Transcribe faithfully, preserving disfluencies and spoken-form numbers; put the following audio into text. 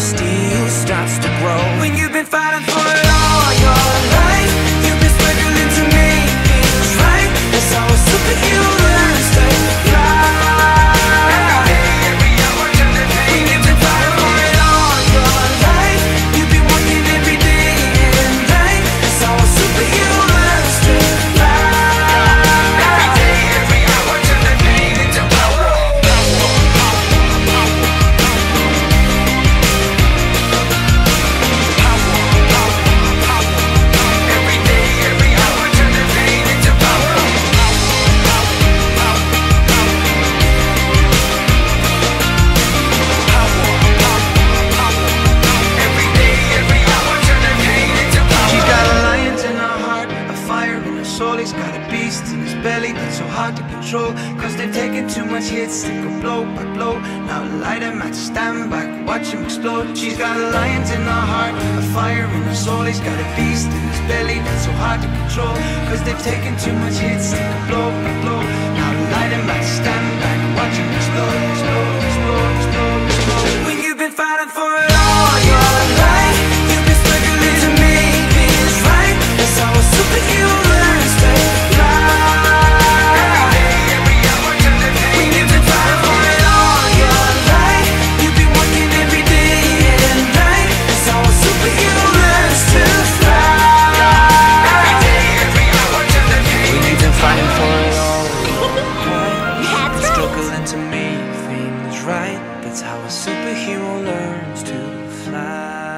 steel starts to grow. When you've been fighting for it all your life, you've been struggling to make things right. That's how a superhero learns to fly. Every day, every hour, every day. When you've been fighting for it all your life, you've been working every day and night. That's how a superhero learns to fly. Every day, every hour, every day. Into power. He's got a beast in his belly that's so hard to control, cause they've taken too much hits, they go blow by blow. Now light him at stand back, watch him explode. She's got a lion in her heart, a fire in her soul. He's got a beast in his belly that's so hard to control, cause they've taken too much hits, they go blow by blow. Now light him at stand back, watch him explode, explode, explode, explode, explode. When you've been fighting for it all your life, you've been struggling to make things right. That's how a superhero learns to fly. Right, that's how a superhero learns to fly.